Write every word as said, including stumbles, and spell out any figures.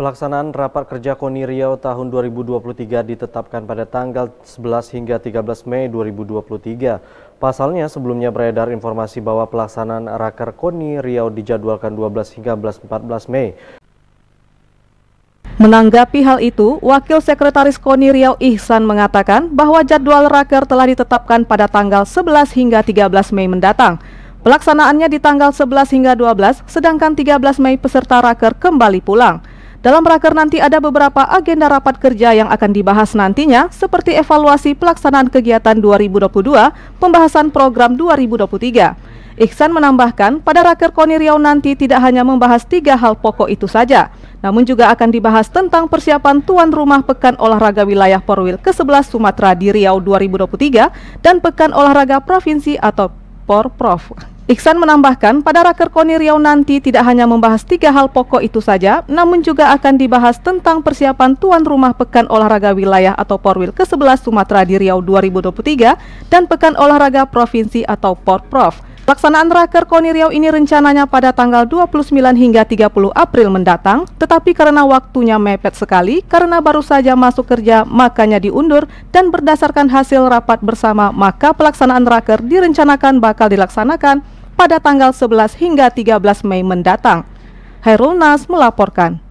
Pelaksanaan rapat kerja KONI Riau tahun dua ribu dua puluh tiga ditetapkan pada tanggal sebelas hingga tiga belas Mei dua ribu dua puluh tiga. Pasalnya sebelumnya beredar informasi bahwa pelaksanaan Raker KONI Riau dijadwalkan dua belas hingga empat belas Mei. Menanggapi hal itu, Wakil Sekretaris KONI Riau Ihsan mengatakan bahwa jadwal Raker telah ditetapkan pada tanggal sebelas hingga tiga belas Mei mendatang. Pelaksanaannya di tanggal sebelas hingga dua belas, sedangkan tiga belas Mei peserta Raker kembali pulang. Dalam Raker nanti ada beberapa agenda rapat kerja yang akan dibahas nantinya, seperti evaluasi pelaksanaan kegiatan dua ribu dua puluh dua, pembahasan program dua ribu dua puluh tiga. Ihsan menambahkan, pada Raker KONI Riau nanti tidak hanya membahas tiga hal pokok itu saja, namun juga akan dibahas tentang persiapan tuan rumah Pekan Olahraga Wilayah Porwil ke sebelas Sumatera di Riau dua ribu dua puluh tiga dan Pekan Olahraga Provinsi atau Porprov. Ihsan menambahkan, pada Raker KONI Riau nanti tidak hanya membahas tiga hal pokok itu saja, namun juga akan dibahas tentang persiapan tuan rumah Pekan Olahraga Wilayah atau Porwil ke sebelas Sumatera di Riau dua ribu dua puluh tiga dan Pekan Olahraga Provinsi atau Porprov. Pelaksanaan Raker KONI Riau ini rencananya pada tanggal dua puluh sembilan hingga tiga puluh April mendatang, tetapi karena waktunya mepet sekali, karena baru saja masuk kerja makanya diundur, dan berdasarkan hasil rapat bersama maka pelaksanaan Raker direncanakan bakal dilaksanakan pada tanggal sebelas hingga tiga belas Mei mendatang. Herulnas melaporkan.